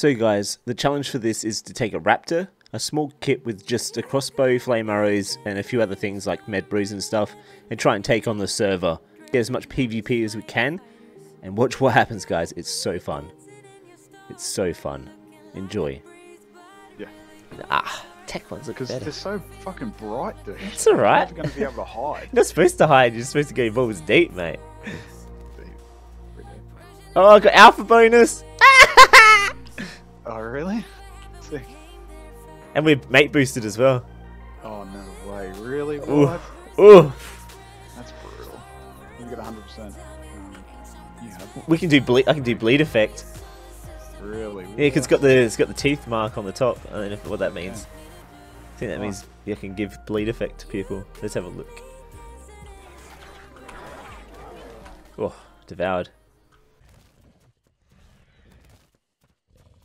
So guys, the challenge for this is to take a raptor, a small kit with just a crossbow, flame arrows, and a few other things like med brews and stuff, and try and take on the server. Get as much PvP as we can, and watch what happens, guys. It's so fun. It's so fun. Enjoy. Yeah. Ah, tech ones look better. Because they're so fucking bright, dude. It's alright. You're not going to be able to hide. You're not supposed to hide. You're supposed to go involved deep, mate. Oh, I got alpha bonus. Oh, really? Sick. And we're mate boosted as well. Oh, no way. Really? What? Ooh. That's brutal. We've got 100%. We can do bleed. I can do bleed effect. Really? Yeah, because it's got the teeth mark on the top. I don't know what that means. I think that means you can give bleed effect to people. Let's have a look. Oh, devoured.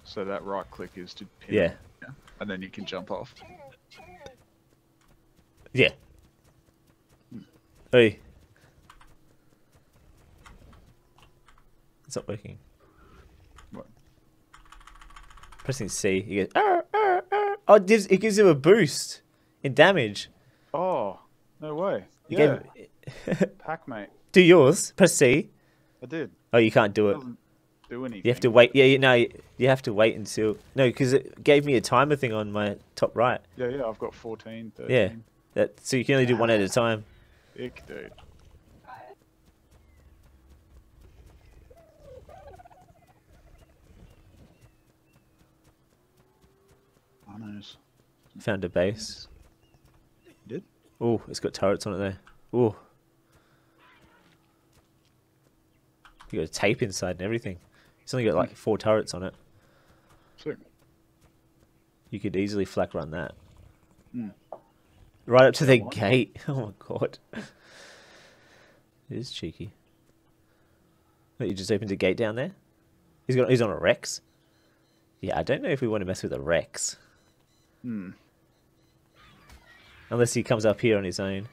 So that right click is to pin. Yeah. And then you can jump off. Yeah. Hey. It's not working. What? Pressing C, you get oh, it gives him a boost in damage. Oh, no way. Yeah. Pack, mate. Do yours. Press C. I did. Oh, you can't do it. Do anything. You have to wait. Yeah, no, you have to wait until because it gave me a timer thing on my top right. Yeah, yeah, I've got 14, 13. Yeah, that so you can only do one at a time. Ick, dude. Oh, nice. Found a base. You did? Oh, it's got turrets on it there. Oh, you got a tape inside and everything. It's only got like 4 turrets on it. Sure. You could easily flak run that. Mm. Right up to their gate. Oh my god. It is cheeky. Wait, you just opened a gate down there? He's on a Rex? Yeah, I don't know if we want to mess with a Rex. Hmm. Unless he comes up here on his own.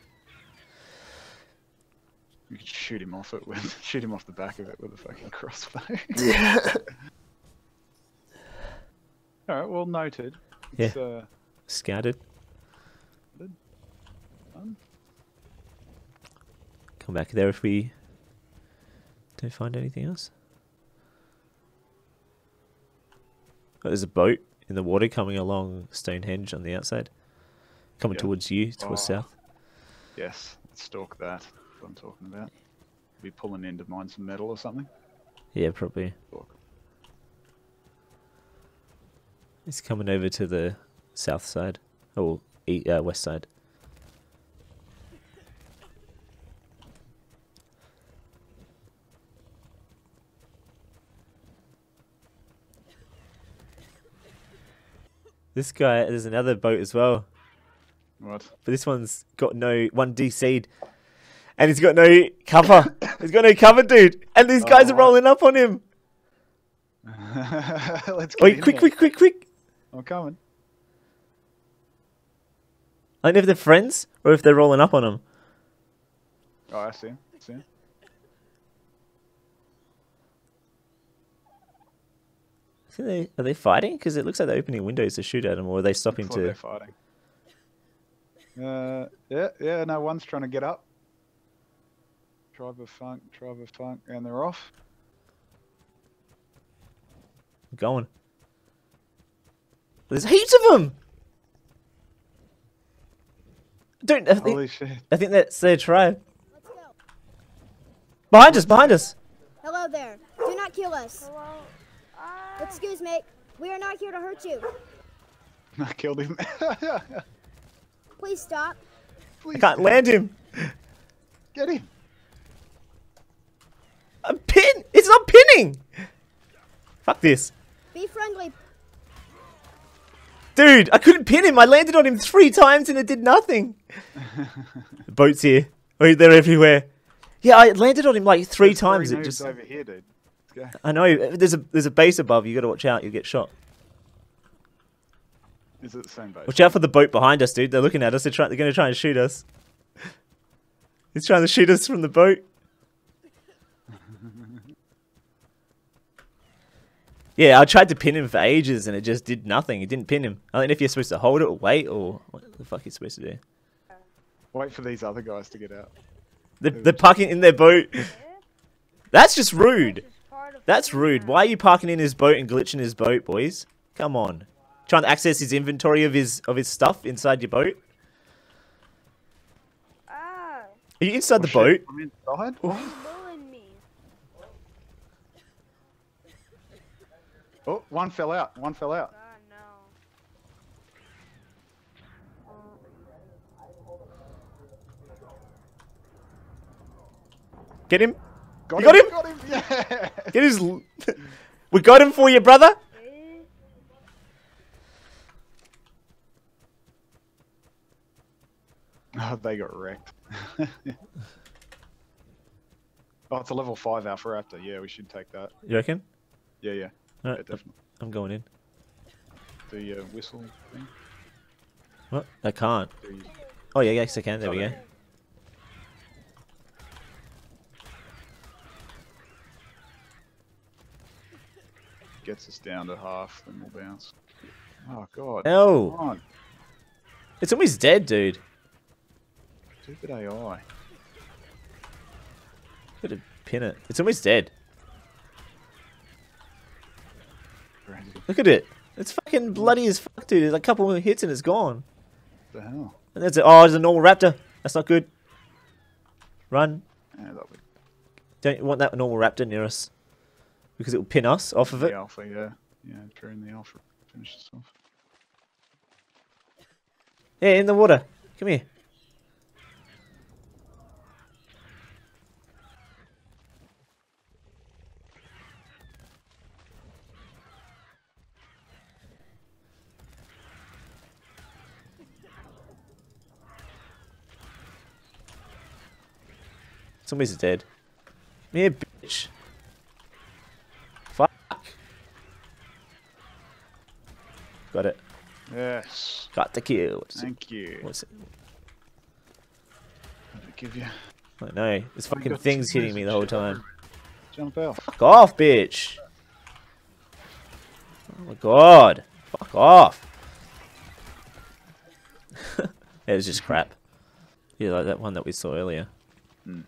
You could shoot him off it with the back of it with a fucking crossbow. Yeah. All right. Well noted. It's, yeah. Scouted. Come back there if we don't find anything else. Oh, there's a boat in the water coming along Stonehenge on the outside, coming towards you, towards south. Yes. Let's stalk that. I'm talking about. Be pulling in to mine some metal or something. Yeah, probably. It's coming over to the south side, or west side. This guy, there's another boat as well. What? But this one's got no one DC'd. And he's got no cover. He's got no cover, dude. And these guys are rolling up on him. Let's go. Wait, quick. I'm coming. I don't know if they're friends or if they're rolling up on him. Oh, I see. Are they fighting? Because it looks like they're opening windows to shoot at him, or are they stopping to... They're fighting. Yeah, no, one's trying to get up. Tribe of funk, and they're off. We're going. There's heaps of them. Holy shit! I think that's their tribe. Let's go. Behind us! Behind us! Hello there. Do not kill us. Hello. Excuse me. We are not here to hurt you. I killed him. Please stop. Please. I can't land him. Get him. A pin! It's not pinning! Fuck this. Be friendly. Dude, I couldn't pin him. I landed on him 3 times and it did nothing. The boat's here. Oh, they're everywhere. Yeah, I landed on him like 3 times. It just over here, dude. Let's go. I know. There's a base above. You got to watch out. You'll get shot. Is it the same boat? Watch out for the boat behind us, dude. They're looking at us. They're going to try and shoot us. He's trying to shoot us from the boat. Yeah, I tried to pin him for ages and it just did nothing. It didn't pin him. I don't know if you're supposed to hold it or wait or what the fuck you're supposed to do. Wait for these other guys to get out. They're parking in their boat. That's just rude. That's rude. Why are you parking in his boat and glitching his boat, boys? Come on. Trying to access his inventory of his stuff inside your boat. Are you inside the boat? I'm inside. Oh, one fell out. One fell out. Oh, no. Get him. Got him. Got him. Yeah. Get his. We got him for you, brother. Oh, they got wrecked. Oh, it's a level 5 Alpha Raptor. Yeah, we should take that. You reckon? Yeah, yeah. Right, yeah, definitely. I'm going in. The whistle thing. What? I can't. Oh yeah, yes I can. There we go. Gets us down to half, then we'll bounce. Oh god. Oh. Come on. It's almost dead, dude. Stupid AI. Gotta pin it. It's almost dead. Look at it. It's fucking bloody as fuck, dude. There's a couple of hits and it's gone. What the hell? And that's it. Oh, there's a normal raptor. That's not good. Run. Yeah, be... Don't want that normal raptor near us. Because it will pin us off of it. The alpha, yeah. Yeah, turn the alpha. Finish this off. Yeah, in the water. Come here. Somebody's dead. Yeah, bitch. Fuck. Got it. Yes. Got the kill. Thank you. What's it? What did it give you? I don't know. This fucking thing's hitting me the whole time. Jump out. Fuck off, bitch. Oh my god. Fuck off. It was just crap. Yeah, like that one that we saw earlier. Hmm.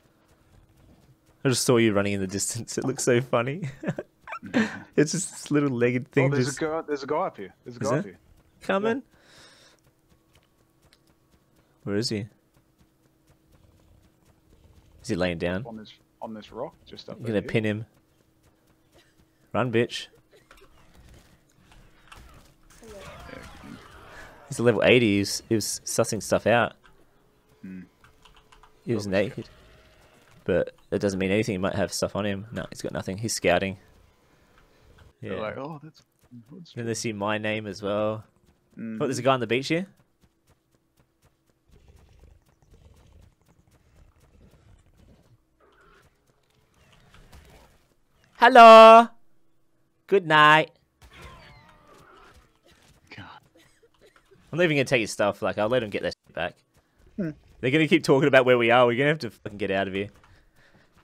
I just saw you running in the distance. It looks so funny. It's just this little legged thing. Oh, there's a guy up here. There's a guy up here. Coming. Yeah. Where is he? Is he laying down? On this rock, just up there. You're gonna pin him. Run, bitch. He's a level 80. He was sussing stuff out. Hmm. He was naked. But that doesn't mean anything. He might have stuff on him. No, he's got nothing. He's scouting. Yeah. They're like, oh, that's. Then they see my name as well. Mm. Oh, there's a guy on the beach here. Hello. Good night. God. I'm not even gonna take his stuff. Like, I'll let him get their shit back. Hmm. They're gonna keep talking about where we are. We're gonna have to fucking get out of here.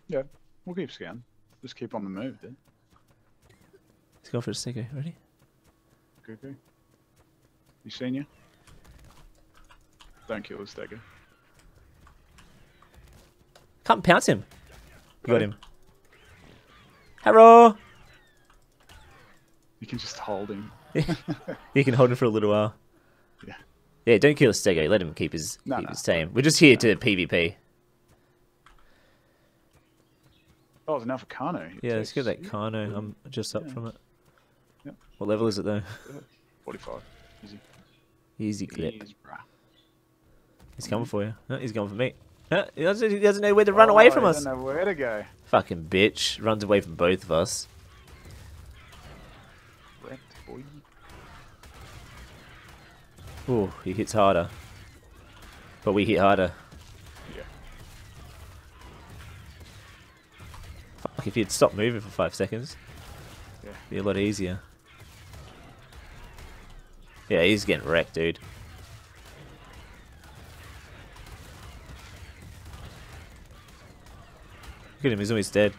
Yeah, we'll keep scanning. Just keep on the move, dude. Let's go for a sticker. Ready? Go. You seen you? Don't kill the sticker. Can't pounce him. Got him. Hello. You can just hold him. You can hold him for a little while. Yeah. Yeah, don't kill a stego. Let him keep his tame. We're just here to PvP. Oh, there's an alpha Kano. Yeah, let's get that Kano. I'm just up from it. Yep. What level is it, though? 45. Easy. Easy clip. Easy, he's coming for you. No, he's going for me. No, he doesn't know where to run away from us. He doesn't know where to go. Fucking bitch. Runs away from both of us. Oh, he hits harder. But we hit harder. Yeah. Fuck, if he'd stop moving for 5 seconds, yeah, it'd be a lot easier. Yeah, he's getting wrecked, dude. Look at him, he's almost dead.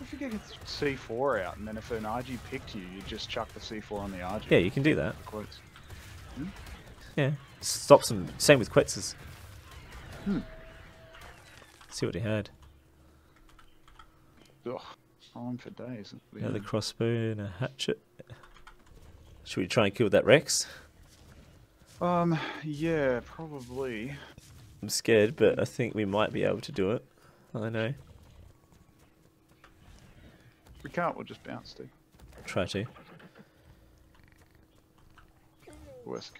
I forget it's C4 out, and then if an RG picked you, you just chuck the C4 on the RG. Yeah, you can do that. Quits. Hmm? Yeah. Stops them. Same with Quetzers. Hmm. See what he had. Ugh. On for days. Another crossbow and a hatchet. Should we try and kill that Rex? Yeah, probably. I'm scared, but I think we might be able to do it. I know. If we can't, we'll just bounce to. Try to. Worst.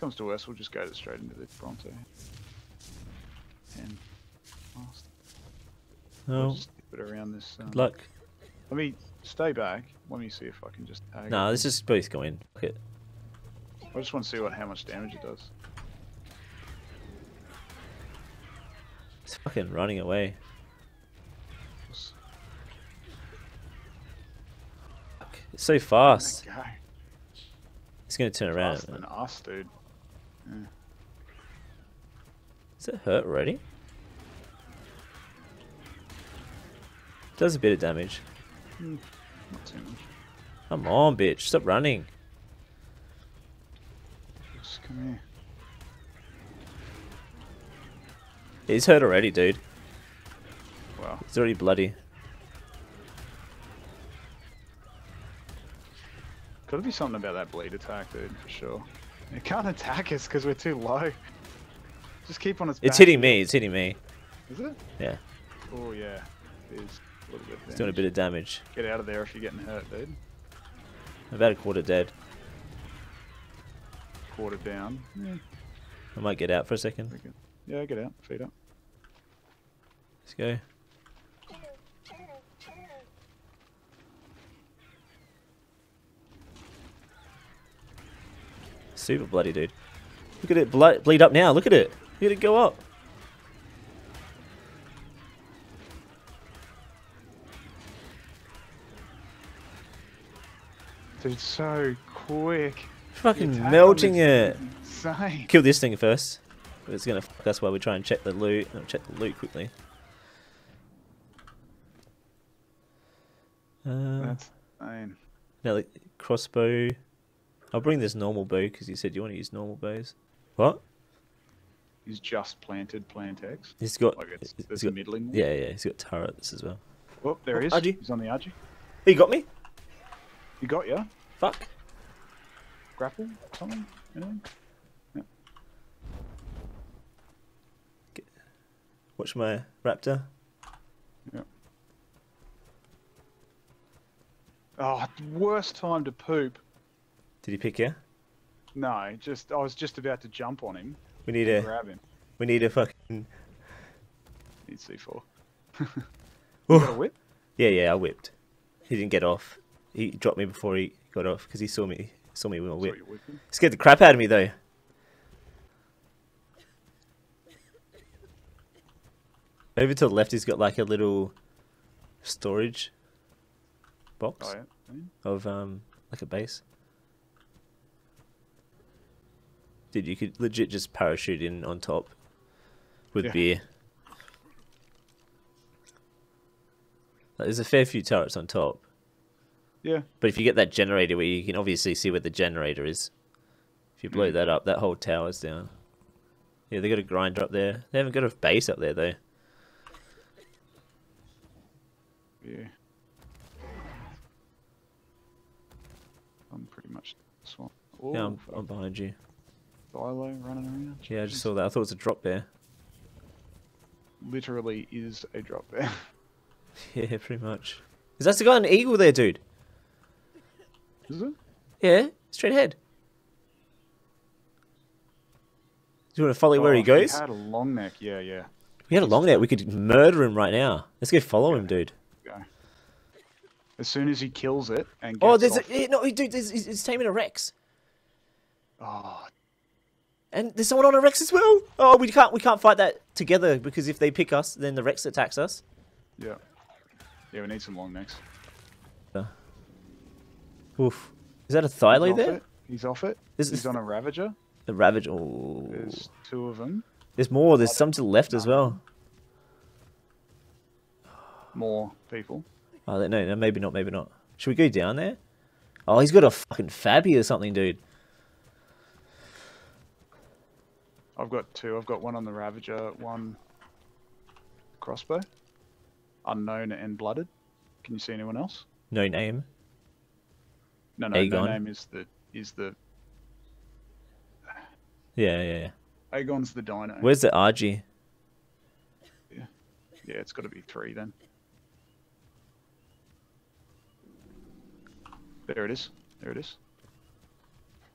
Comes to worst, we'll just go straight into the Bronto. And last. No. We'll just keep it around this. Good luck. Let me stay back. Let me see if I can just tag. Nah, let's just both go in. Fuck it. I just want to see what how much damage it does. It's fucking running away. Fuck. It's so fast. Go. It's gonna turn around. Faster than us, dude. Yeah. Does it hurt already? It does a bit of damage. Mm, not too much. Come on, bitch! Stop running. Just come here. He's hurt already, dude. Wow. He's already bloody. Gotta be something about that bleed attack, dude, for sure. It can't attack us because we're too low. Just keep on its back. It's hitting me, it's hitting me. Is it? Yeah. Oh, yeah. It is a little bit of damage. It's doing a bit of damage. Get out of there if you're getting hurt, dude. About a quarter dead. Quarter down. Yeah. I might get out for a second. Yeah, get out. Feet up. Let's go. Super bloody, dude. Look at it bleed up now. Look at it. Look at it go up. Dude, so quick. Fucking melting it. Insane. Kill this thing first. It's gonna fuck us while we try and check the loot. I'll check the loot quickly. That's fine. Now the crossbow. I'll bring this normal bow because you said you want to use normal bows. What? He's just planted Plant X. He's got. Like it's got middling. Yeah, yeah. He's got turrets as well. Oh, there he is. RG. He's on the RG. He got me. He got you. Fuck. Grapple? Something? Anything? Watch my raptor. Yep. Oh, worst time to poop. Did he pick you? No, just I was just about to jump on him. We need a grab him. We need a fucking. Need C4. You got a whip? Yeah, yeah, I whipped. He didn't get off. He dropped me before he got off because he saw me with my whip. Scared the crap out of me though. Over to the left, he's got like a little storage box of like a base. Dude, you could legit just parachute in on top with beer. Like, there's a fair few turrets on top. Yeah. But if you get that generator where you can obviously see where the generator is, if you blow that up, that whole tower's down. Yeah, they got a grinder up there. They haven't got a base up there though. Yeah. I'm pretty much swamped. Oh, yeah, I'm behind you. Silo running around. Yeah, I just saw that. I thought it was a drop bear. Literally is a drop bear. Yeah, pretty much. Is that the guy on an eagle there, dude? Is it? Yeah, straight ahead. Do you want to follow where he goes? He had a long neck, yeah, yeah. We had a long neck. We could murder him right now. Let's go follow him, dude. As soon as he kills it and gets dude, he's taming a Rex. Oh. And there's someone on a Rex as well. Oh, we can't fight that together because if they pick us, then the Rex attacks us. Yeah. Yeah, we need some long necks. Oof. Is that a Thylo there? He's off it. He's on a Ravager. The Ravager. Oh. There's two of them. There's more. There's some to the left as well. more people. Oh, no, maybe not, maybe not. Should we go down there? Oh, he's got a fucking Fabby or something, dude. I've got two. I've got one on the Ravager, one crossbow. Unknown and blooded. Can you see anyone else? No name. No, no, Aegon. No name is the... Yeah, yeah, yeah. Aegon's the dino. Where's the RG? Yeah, yeah, it's got to be three then. There it is. There it is.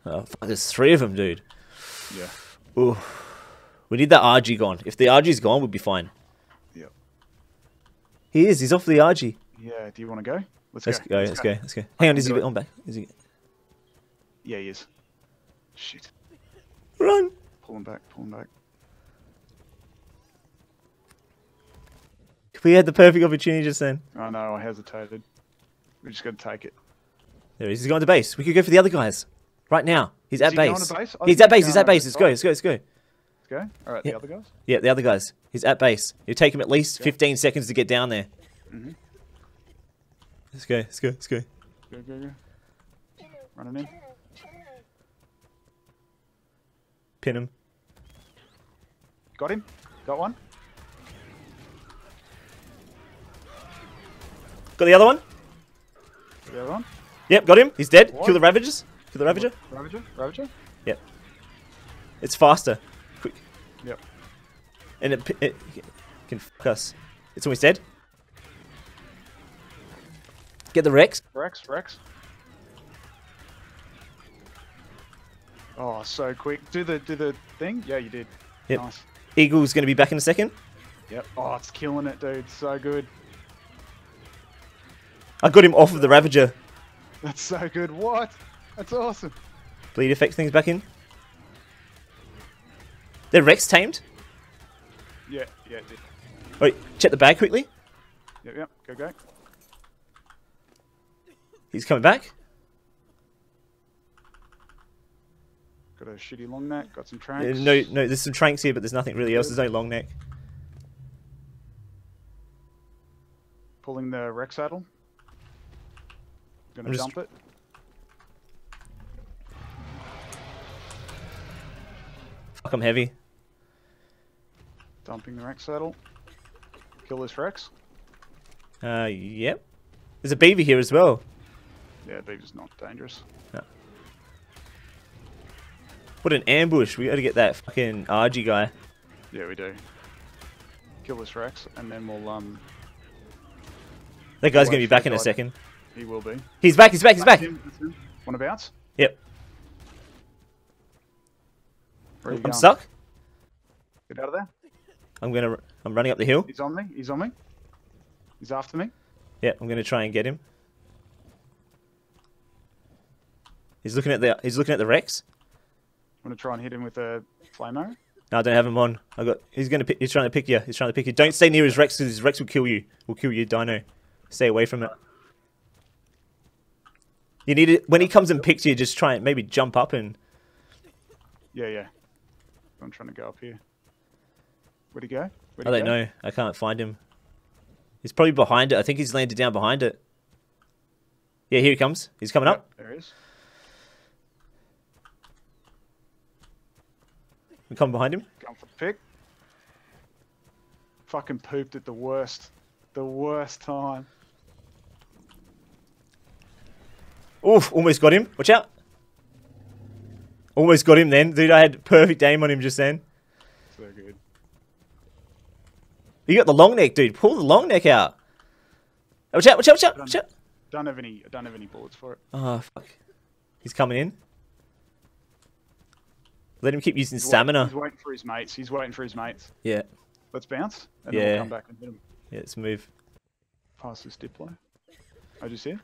Oh, fuck, there's three of them, dude. Yeah. Ooh. We need that RG gone. If the RG's gone, we'll be fine. Yep. He is. He's off the RG. Yeah, do you want to go? Let's go. Hang on, is he on back? Is he... Yeah, he is. Shit. Run! Pull him back, pull him back. We had the perfect opportunity just then. I know, I hesitated. We just got to take it. There he is, he's going to base. We could go for the other guys. Right now. He's at base. He's at base, he's at base. Let's go, let's go, let's go. Let's go? Alright, the other guys? Yeah, the other guys. He's at base. It'll take him at least 15 seconds to get down there. Mm-hmm. Let's go, let's go, let's go. Go, go, go. Running in. Pin him. Got him. Got one. Got the other one. The other one. Yep, got him. He's dead. What? Kill the Ravagers. Kill the Ravager. Ravager. Ravager. Yep. It's faster. Quick. Yep. And it can fuck us. It's almost dead. Get the Rex. Rex. Rex. Oh, so quick. Do the thing. Yeah, you did. Yep. Nice. Eagle's going to be back in a second. Yep. Oh, it's killing it, dude. So good. I got him off of the Ravager. That's so good. What? That's awesome. Bleed effect things back in. They're Rex tamed? Yeah, yeah, it did. Wait, check the bag quickly. Yep, yep. Go, go. He's coming back. Got a shitty long neck, got some tranks. Yeah, no, no, there's some tranks here, but there's nothing really else. There's no long neck. Pulling the wreck saddle. Gonna dump it. Fuck, I'm heavy. Dumping the wreck saddle. Kill this Rex. Yep. There's a beaver here as well. Yeah, beaver's not dangerous. No. What an ambush. We gotta get that fucking RG guy. Yeah, we do. Kill this Rex, and then we'll, That guy's gonna be back in a second. He will be. He's back, he's back, he's back! Wanna bounce? Yep. I'm stuck. Get out of there. I'm running up the hill. He's on me, he's on me. He's after me. Yep, I'm gonna try and get him. He's looking at the Rex. I'm gonna try and hit him with a flame arrow. No, I don't have him on. He's trying to pick you. He's trying to pick you. Don't stay near his Rex because his Rex will kill you. Will kill you, Dino. Stay away from it. You need it when he comes and picks you. Just try and maybe jump up and. Yeah, yeah. I'm trying to go up here. Where'd he go? Where'd I don't know. I can't find him. He's probably behind it. I think he's landed down behind it. Yeah, here he comes. He's coming up. There he is. We come behind him. Come for the pick. Fucking pooped at the worst time. Oof! Almost got him. Watch out. Almost got him then, dude. I had perfect aim on him just then. So good. You got the long neck, dude. Pull the long neck out. Watch out! Watch out! Watch out! Watch out. Don't have any. I don't have any bullets for it. Oh fuck! He's coming in. Let him keep using stamina. He's waiting for his mates. He's waiting for his mates. Yeah. Let's bounce. And then we'll come back and hit him. Yeah, let's move. Past this Diplo. I just here.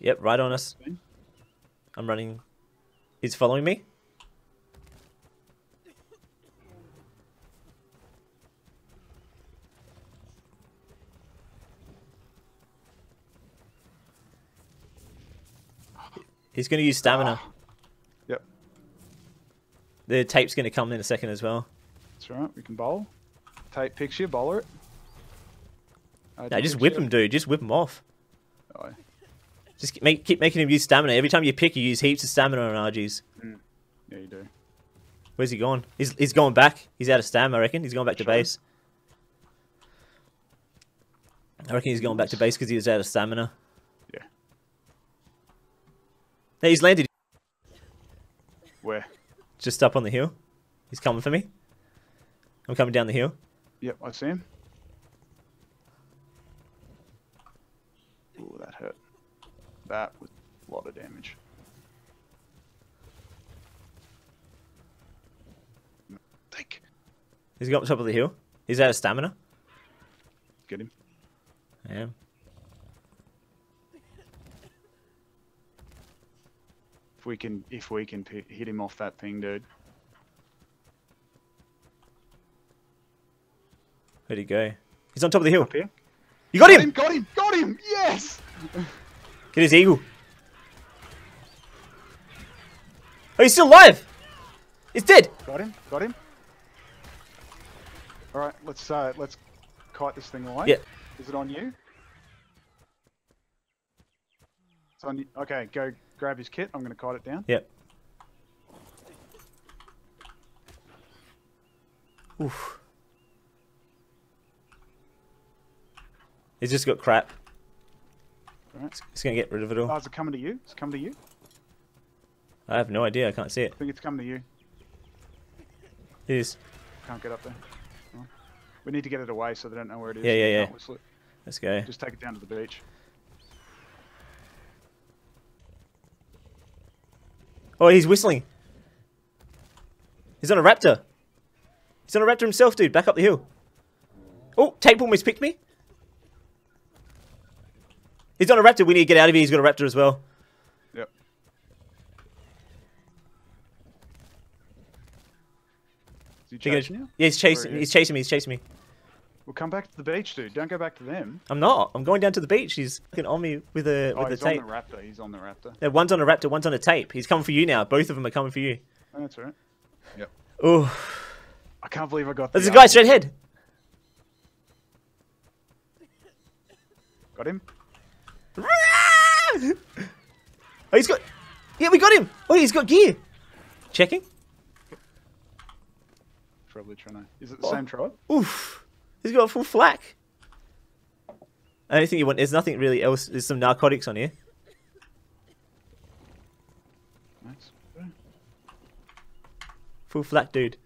Yep, right on us. I'm running. He's following me. He's going to use stamina. The tape's going to come in a second as well. That's right, we can bowl. Tape picks you, bowler it. No, just whip him, dude. Just whip him off. Oh. Just keep making him use stamina. Every time you pick, you use heaps of stamina on RGs. Mm. Yeah, you do. Where's he gone? He's going back. He's out of stamina, I reckon. He's going back to base. I reckon he's going back to base because he was out of stamina. Yeah. Hey, he's landed. Where? Just up on the hill. He's coming for me. I'm coming down the hill. Yep, I see him. Ooh, that hurt. That was a lot of damage. Think. He's got on top of the hill. He's out of stamina. Get him. I am. If we can hit him off that thing, dude. Where'd he go? He's on top of the hill. Up here. You got him! Got him! Got him! Got him! Yes! Get his eagle. Oh, he's still alive! He's dead! Got him! Got him! All right, let's kite this thing away. Yeah. Is it on you? It's on you. Okay, go grab his kit. I'm going to kite it down. Yep. Oof. He's just got crap. All right. It's going to get rid of it all. Oh, is it coming to you? It's coming to you? I have no idea. I can't see it. I think it's coming to you. It is. Can't get up there. We need to get it away so they don't know where it is. Yeah. Let's go. Just take it down to the beach. Oh, he's whistling. He's on a raptor. He's on a raptor himself, dude. Back up the hill. Oh, Tapeworm has picked me. He's on a raptor. We need to get out of here. He's got a raptor as well. Yep. Is he chasing you? Yeah, he's chasing me. We'll come back to the beach, dude. Don't go back to them. I'm not. I'm going down to the beach. He's fucking on me with a tape. He's on the raptor. He's on the raptor. Yeah, one's on a raptor, one's on a tape. He's coming for you now. Both of them are coming for you. Oh, that's right. Yep. Oh. I can't believe I got that. There's a guy straight ahead. Got him. Oh, he's got... Yeah, we got him. Oh, he's got gear. Checking. Probably trying to... Is it the same tribe? Oof. He's got a full flak. I don't think you want... There's nothing really else. There's some narcotics on here. Nice. Full flak, dude.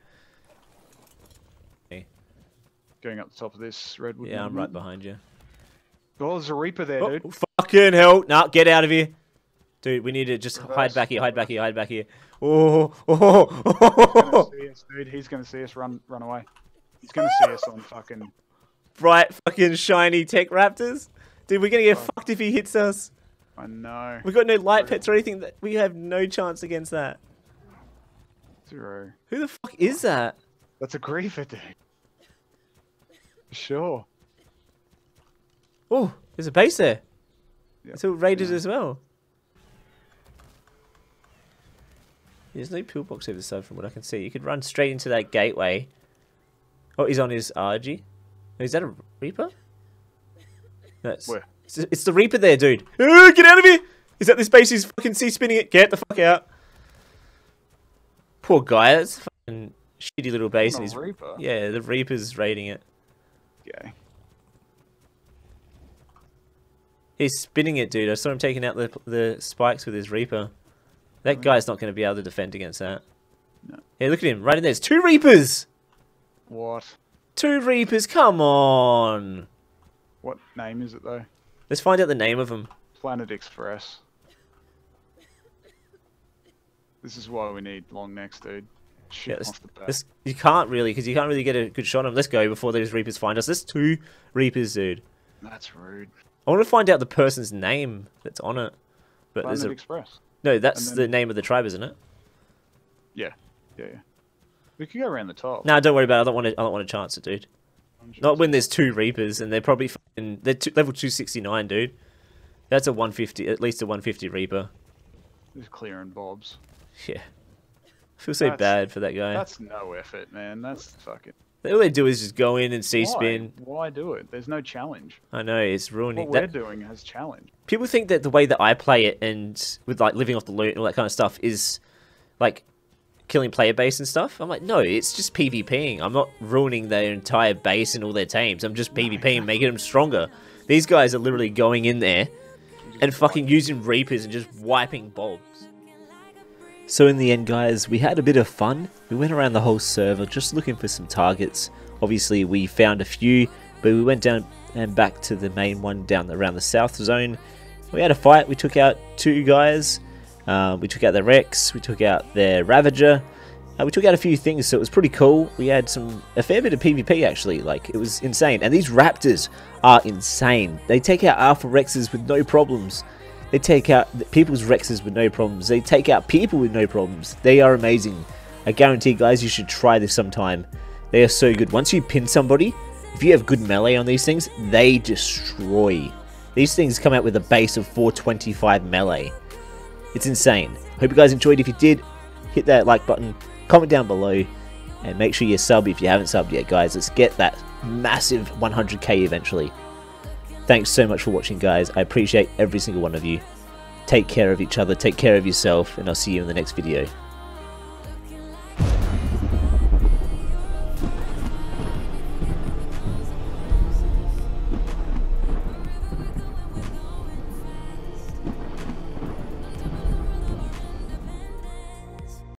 Okay. Going up the top of this redwood. Yeah, I'm right behind you. Oh, there's a reaper there, dude. Fucking hell. Nah, get out of here. Dude, we need to just hide back here, hide back here, hide back here. Oh, oh, oh. He's gonna see us, dude. He's gonna see us run away. He's gonna see us on fucking bright fucking shiny TEK Raptors. Dude, we're gonna get fucked if he hits us. I know. We've got no light pets or anything. That we have no chance against that. Zero. Who the fuck is that? That's a griefer, dude. For sure. Oh, there's a base there. Yep. It's all raided as well. There's no pillbox over the side from what I can see. You could run straight into that gateway. Oh, he's on his RG. Is that a Reaper? That's... Where? It's the Reaper there, dude. Ooh, get out of here! Is that this base? He's fucking C-spinning it. Get the fuck out. Poor guy. That's a fucking shitty little base. And he's... Reaper? Yeah, the Reaper's raiding it. Okay. He's spinning it, dude. I saw him taking out the spikes with his Reaper. That guy's not going to be able to defend against that. No. Hey, look at him. Right in there. There's two Reapers! What? Two Reapers, come on! What name is it, though? Let's find out the name of them. Planet Express. This is why we need long necks, dude. Shoot off the bat. You can't really, because you can't really get a good shot on them. Let's go before those Reapers find us. There's two Reapers, dude. That's rude. I want to find out the person's name that's on it. But Planet Express. No, that's the name of the tribe, isn't it? Yeah. We could go around the top. No, don't worry about it. I don't want to chance it, dude. Not when there's two Reapers, and they're probably fucking... They're level 269, dude. That's a 150, at least a 150 Reaper. There's clearing bobs. Yeah. I feel so bad for that guy. That's no effort, man. That's fucking... All they do is just go in and C-spin. Why do it? There's no challenge. I know, it's ruining... What we're doing has challenge. People think that the way that I play it and with, like, living off the loot and all that kind of stuff is, like, killing player base and stuff. I'm like, no, it's just PvPing. I'm not ruining their entire base and all their teams. I'm just PvPing, making them stronger. These guys are literally going in there and fucking using Reapers and just wiping bulbs. So in the end, guys, we had a bit of fun. We went around the whole server just looking for some targets. Obviously, we found a few, but we went down and back to the main one down around the south zone. We had a fight. We took out two guys. We took out their Rex. We took out their Ravager. We took out a few things, so it was pretty cool. We had a fair bit of PvP, actually. Like, it was insane. And these Raptors are insane. They take out Alpha Rexes with no problems. They take out people's Rexes with no problems. They take out people with no problems. They are amazing. I guarantee, guys, you should try this sometime. They are so good. Once you pin somebody, if you have good melee on these things, they destroy. These things come out with a base of 425 melee. It's insane. Hope you guys enjoyed. If you did, hit that like button, comment down below, and make sure you sub if you haven't subbed yet, guys. Let's get that massive 100k eventually. Thanks so much for watching, guys. I appreciate every single one of you. Take care of each other, take care of yourself, and I'll see you in the next video.